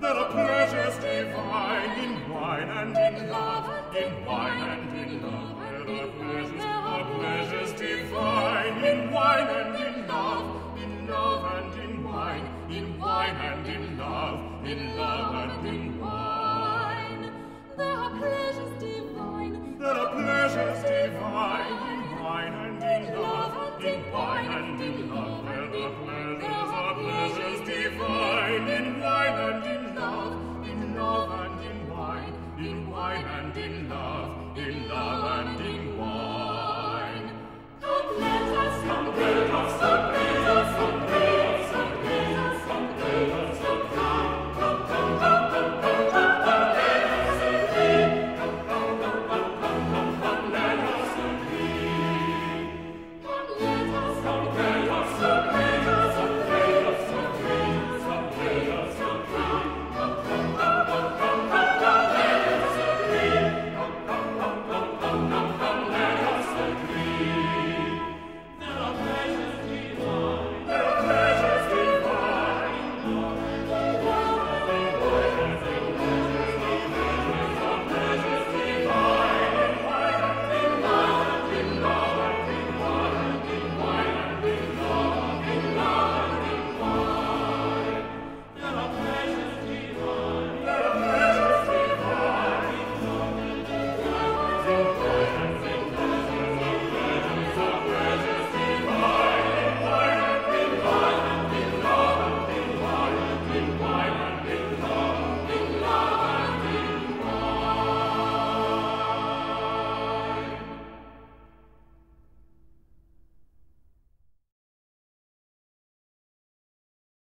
There are pleasures divine.